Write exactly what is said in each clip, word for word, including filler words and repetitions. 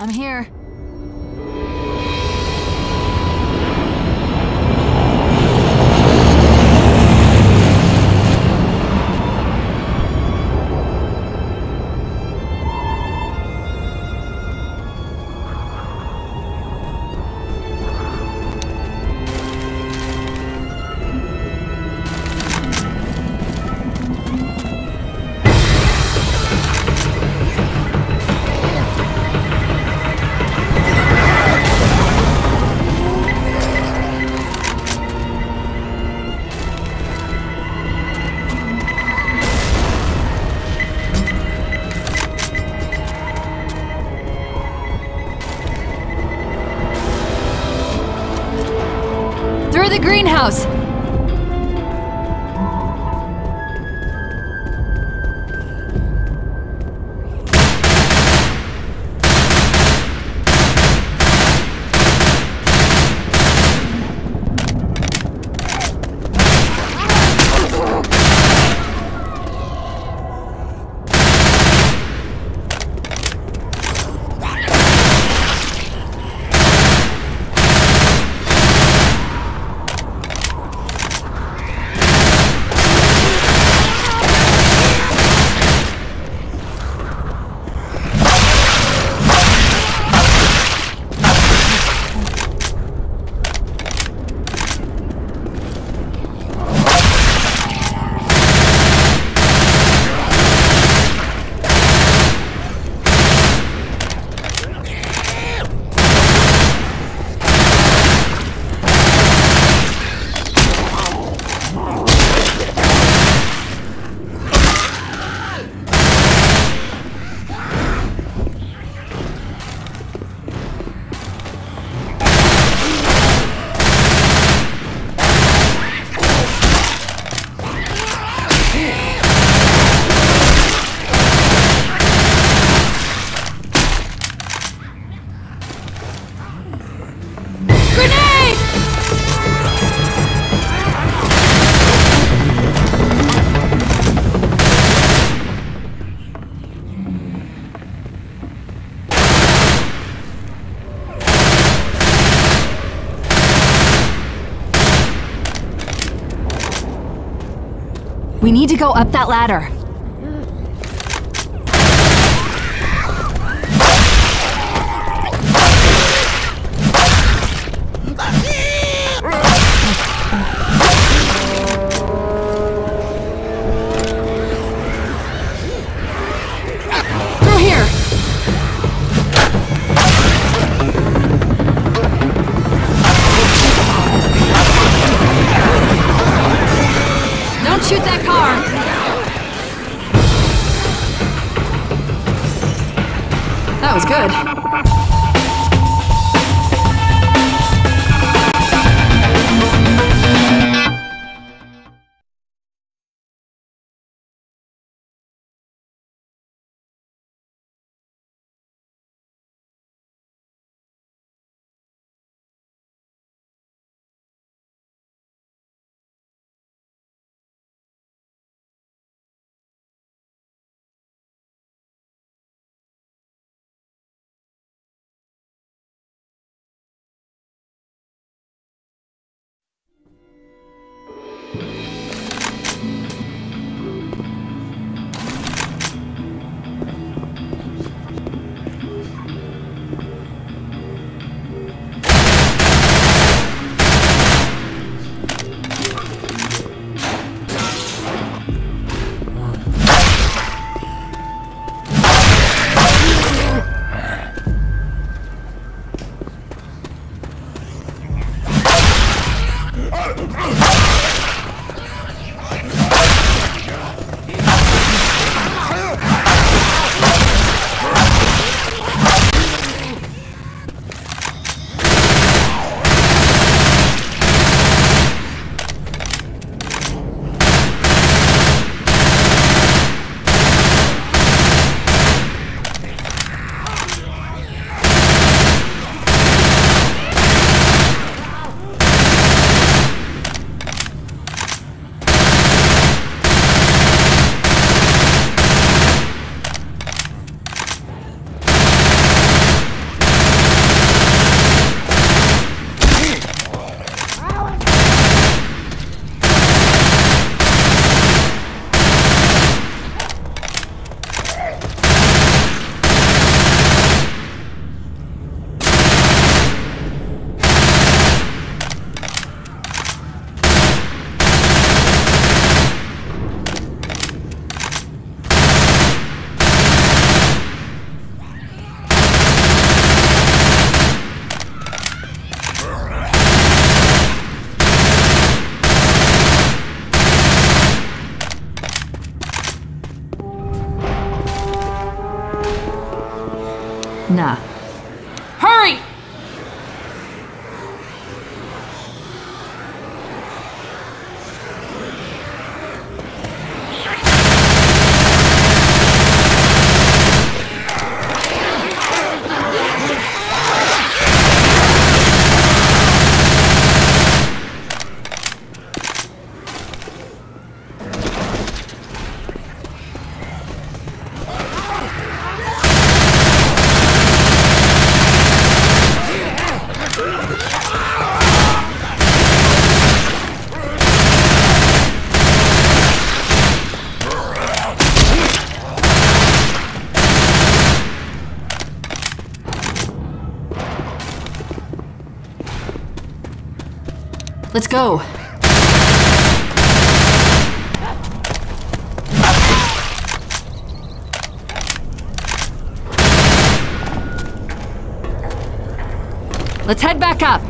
I'm here. The greenhouse! We need to go up that ladder. Shoot that car! That was good. Nah. Hurry! Let's go. Let's head back up.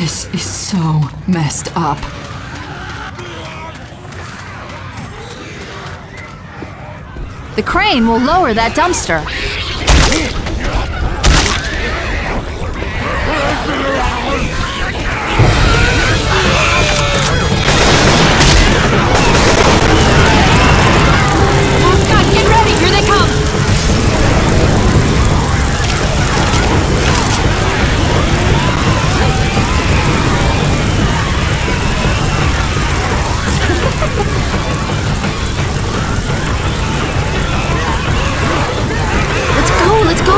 This is so messed up. The crane will lower that dumpster. Let's go, let's go!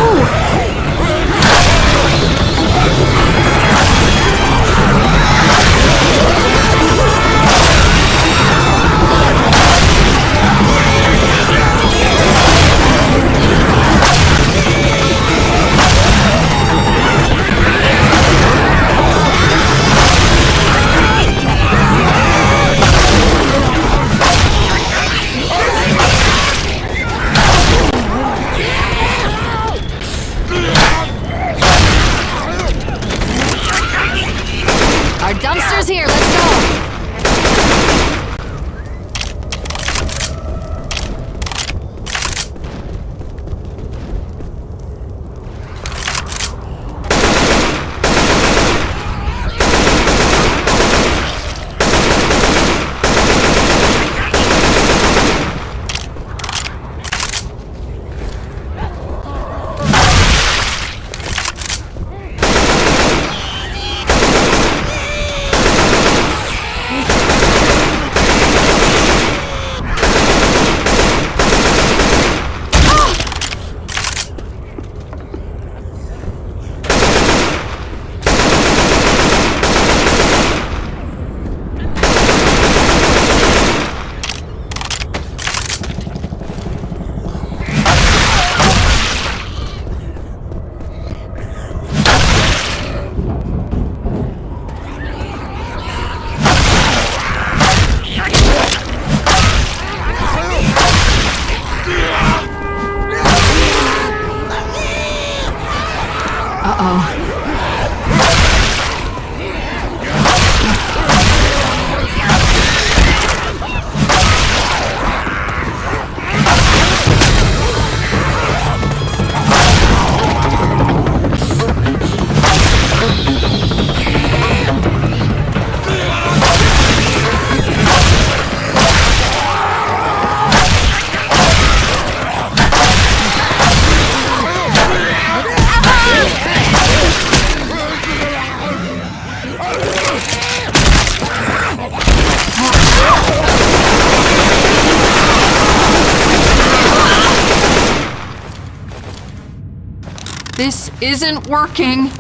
This isn't working.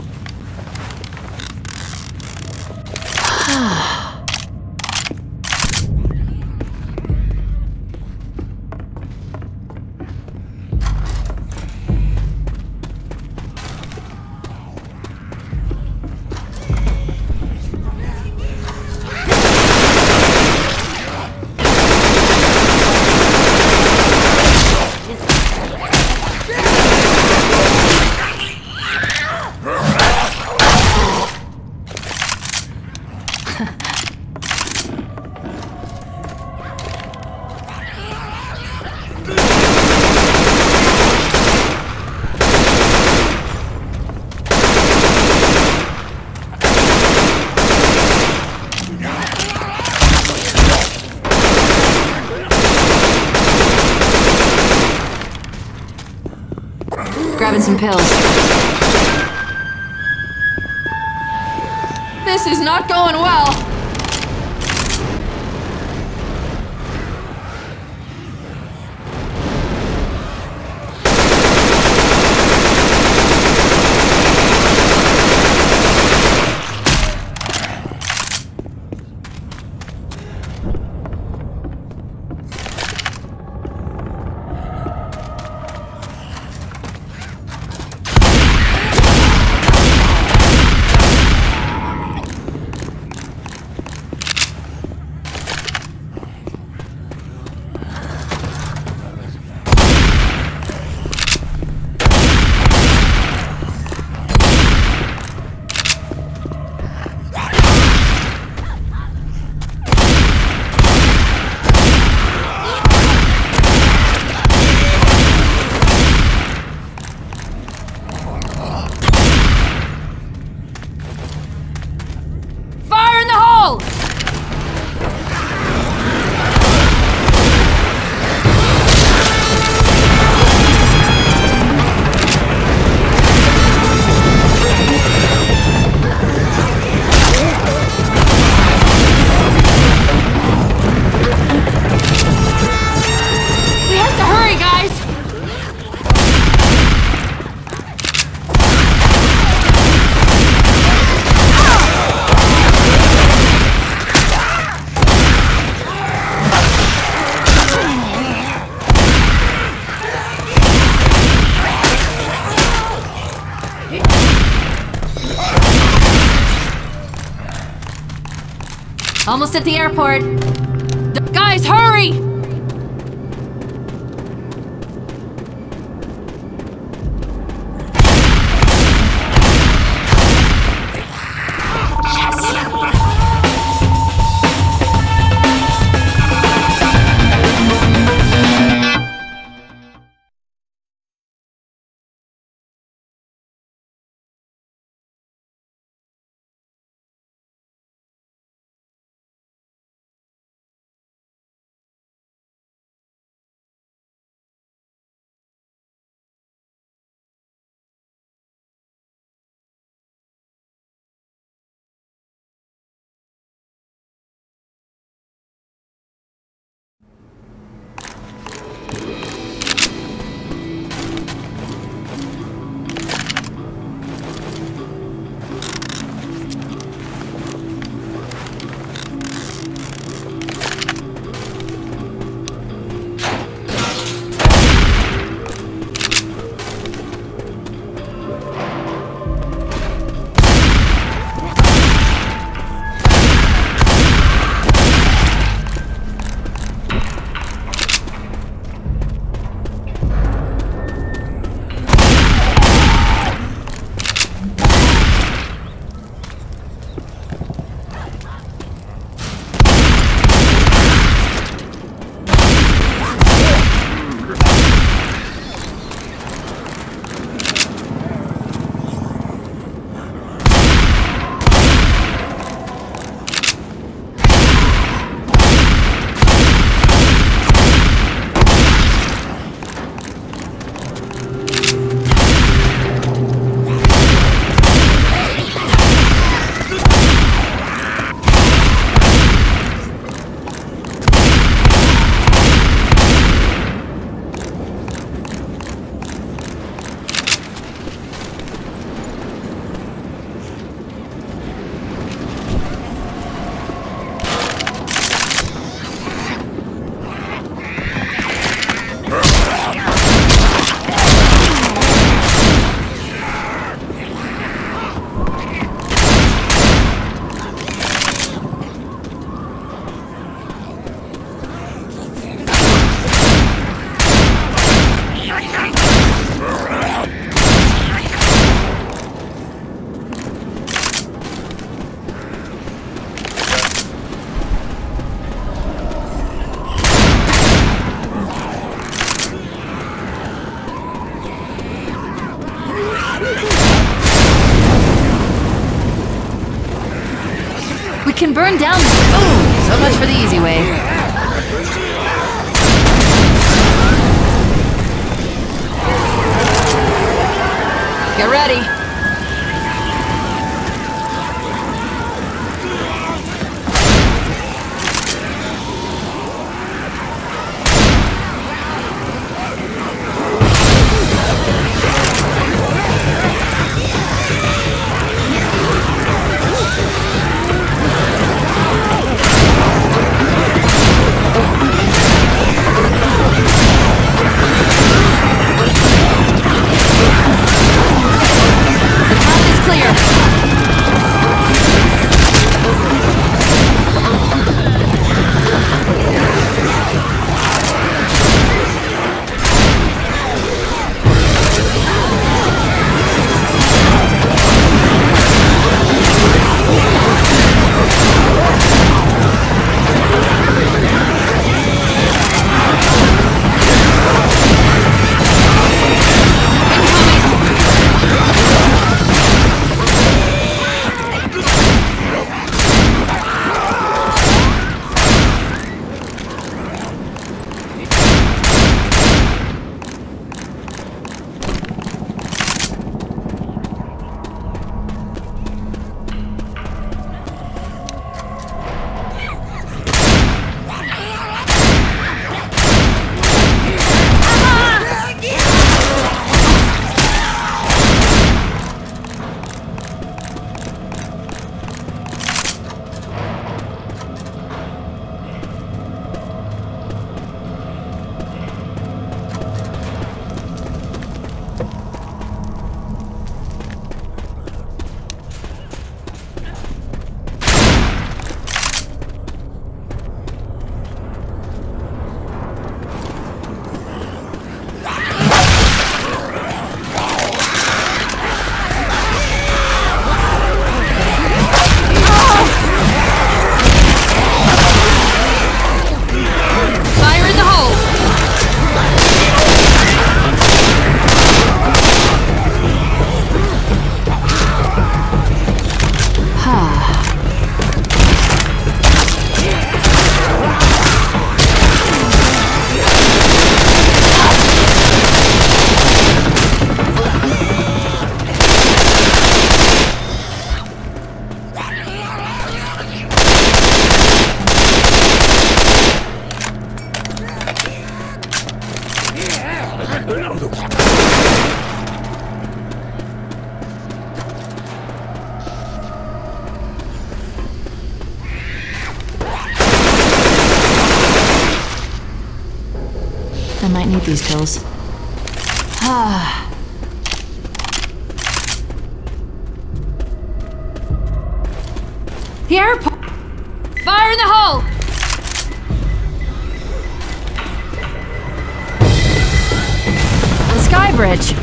Grabbing some pills. This is not going well. Almost at the airport. D- guys, hurry! It can burn down. Oh, so much for the easy way. Get ready. I might need these pills. Ah. The airport! Fire in the hole! The sky bridge!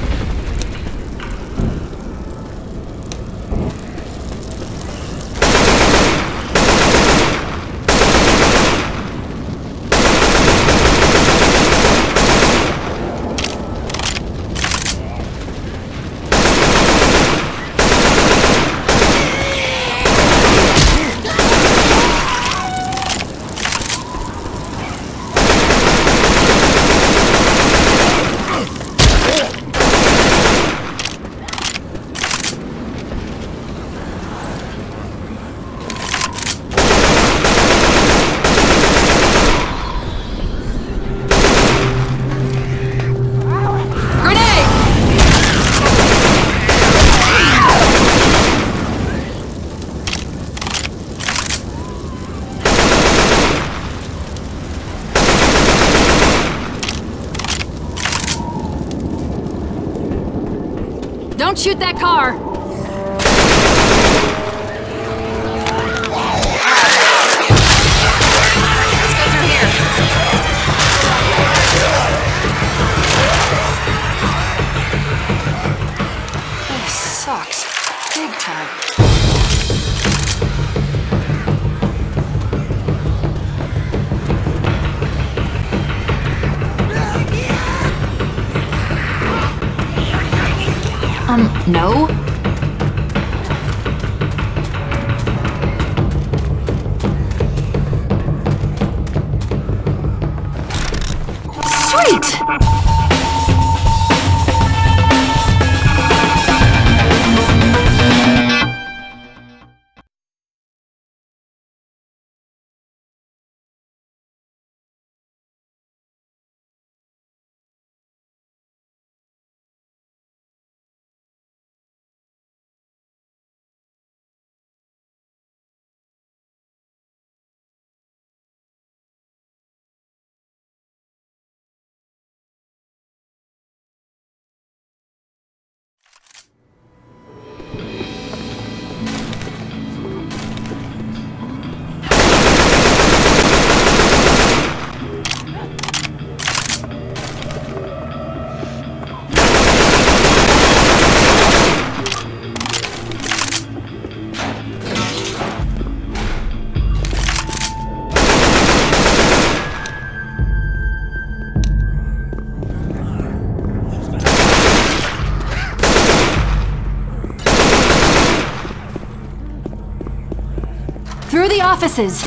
Don't shoot that car! Um, no? Right! Through the offices!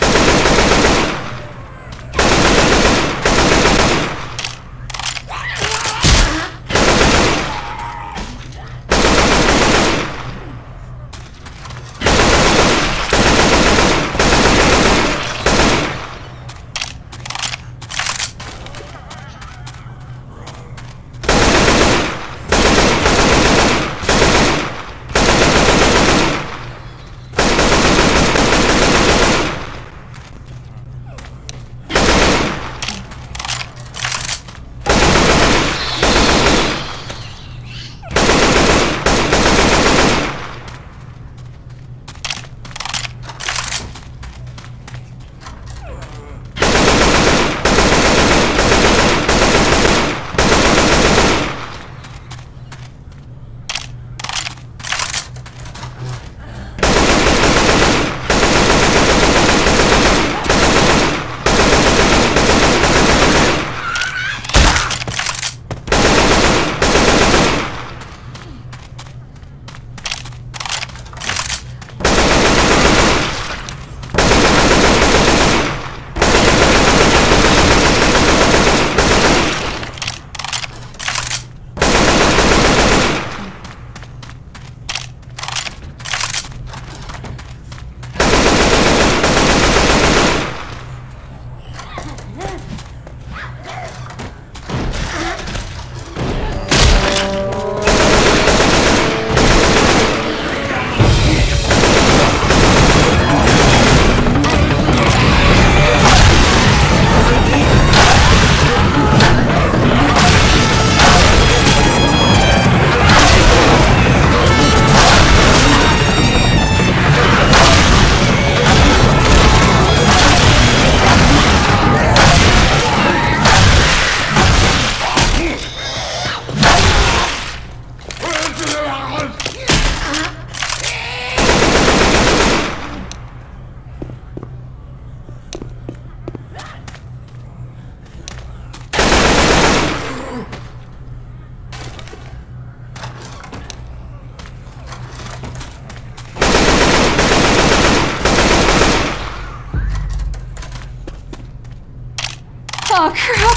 Oh, crap!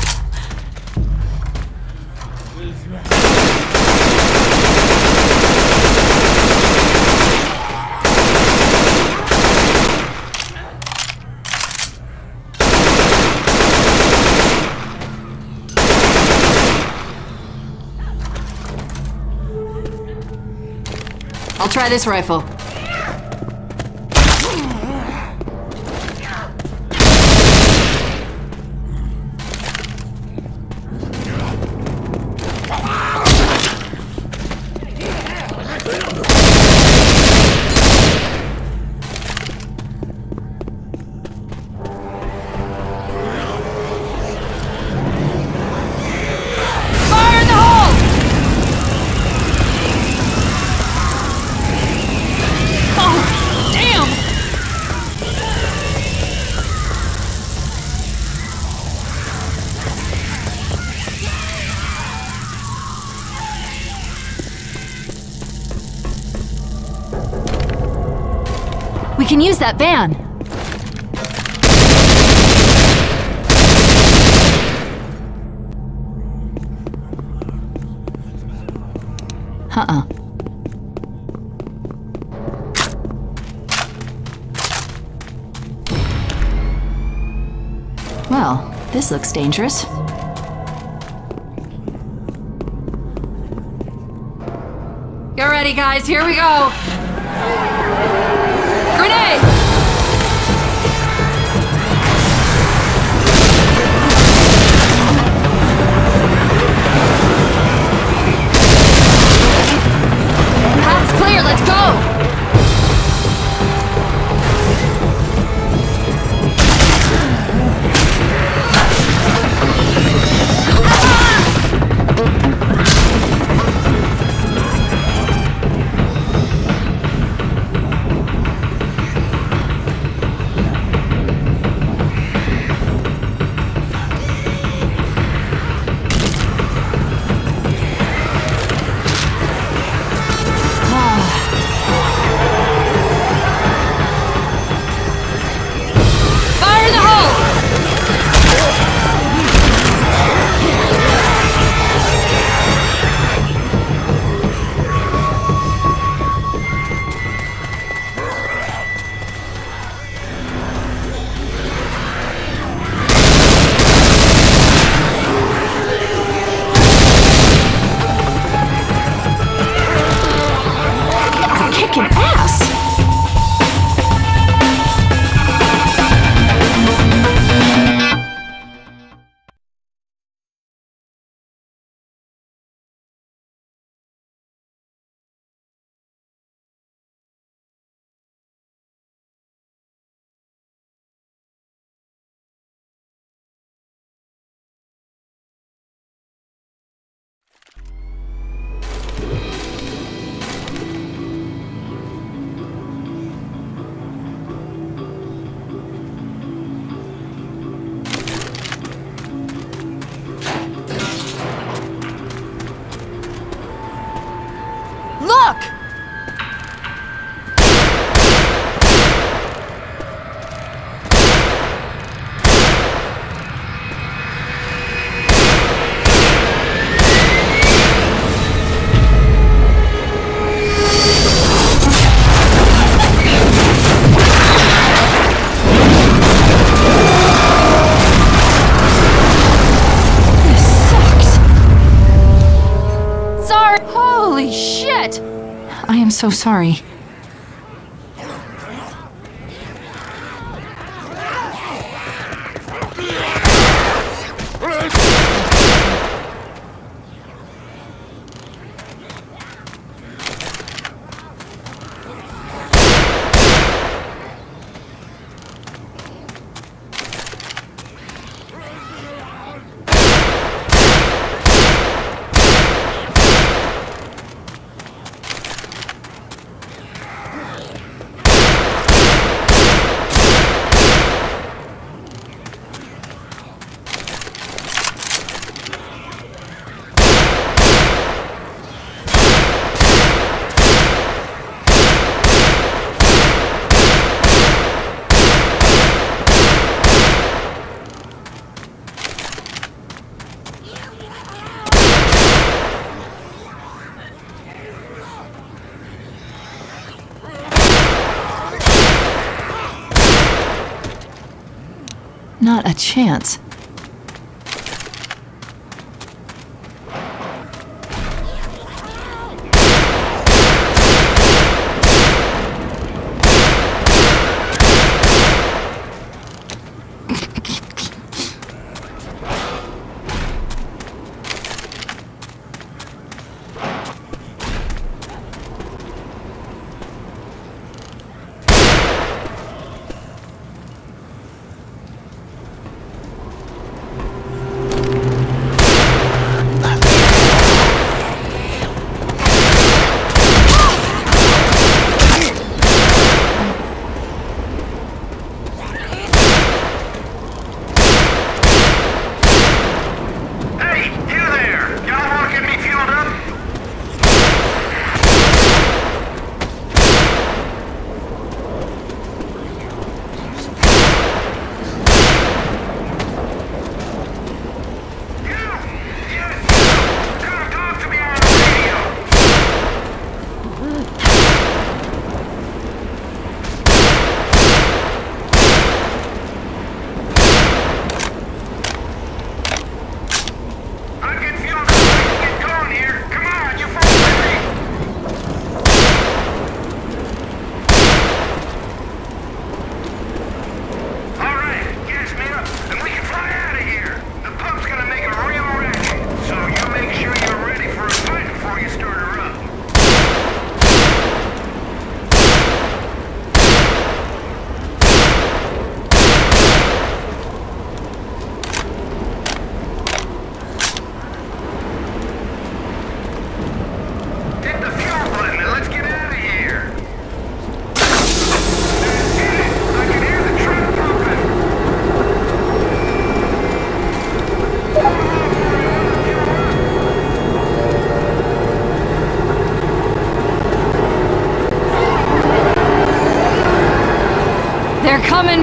I'll try this rifle. We can use that van. Uh-uh. Well, this looks dangerous. Get ready, guys. Here we go. Grenade! Path's clear. Let's go. I'm so sorry. Not a chance.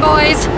boys.